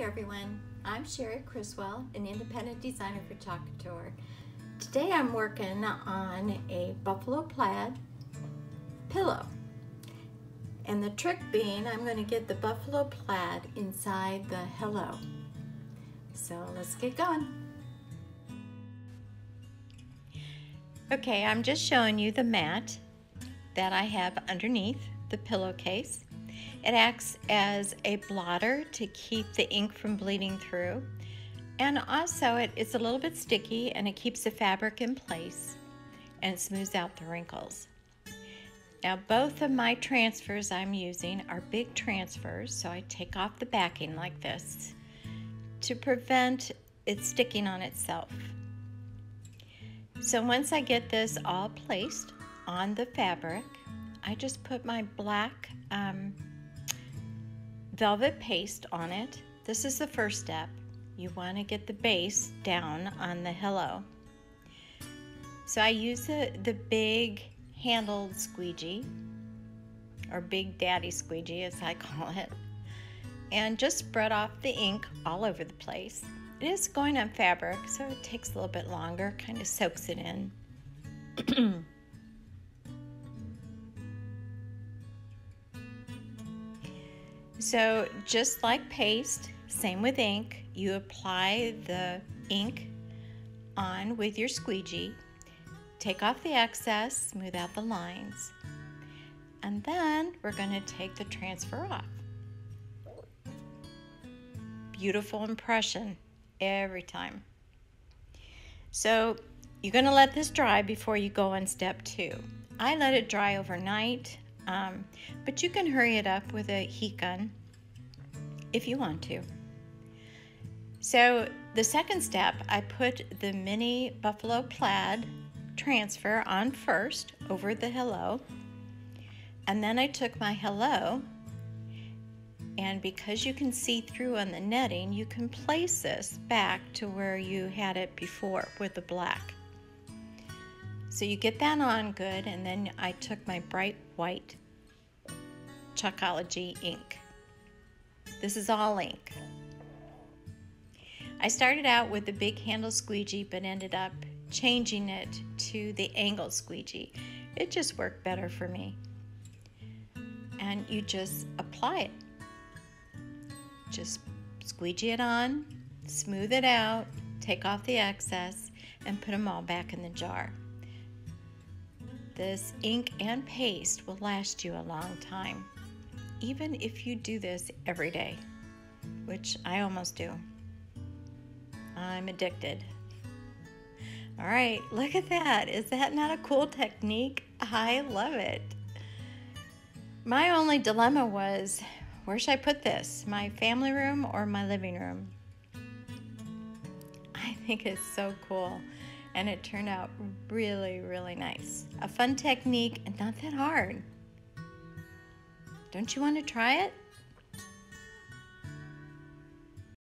Hey everyone, I'm Cherie Criswell, an independent designer for Chalk Couture. Today I'm working on a buffalo plaid pillow. And the trick being, I'm going to get the buffalo plaid inside the hello. So let's get going. Okay, I'm just showing you the mat that I have underneath the pillowcase. It acts as a blotter to keep the ink from bleeding through. And also it's a little bit sticky and it keeps the fabric in place and it smooths out the wrinkles. Now both of my transfers I'm using are big transfers, so I take off the backing like this to prevent it sticking on itself. So once I get this all placed on the fabric, I just put my black velvet paste on it. This is the first step. You want to get the base down on the hello. So I use the big handled squeegee, or big daddy squeegee as I call it, and just spread off the ink all over the place. It is going on fabric, so it takes a little bit longer, kind of soaks it in. So just like paste, same with ink, you apply the ink on with your squeegee, take off the excess, smooth out the lines, and then we're going to take the transfer off. Beautiful impression every time. So you're going to let this dry before you go on step two. I let it dry overnight. But you can hurry it up with a heat gun if you want to. So the second step, I put the mini buffalo plaid transfer on first over the hello, and then I took my hello, and because you can see through on the netting, you can place this back to where you had it before with the black. So you get that on good, and then I took my bright white Chalkology ink. This is all ink. I started out with the big handle squeegee, but ended up changing it to the angled squeegee. It just worked better for me. And you just apply it. Just squeegee it on, smooth it out, take off the excess, and put them all back in the jar. This ink and paste will last you a long time, even if you do this every day, which I almost do. I'm addicted. All right, look at that. Is that not a cool technique? I love it. My only dilemma was, where should I put this? My family room or my living room? I think it's so cool. And it turned out really, really nice. A fun technique and not that hard. Don't you want to try it?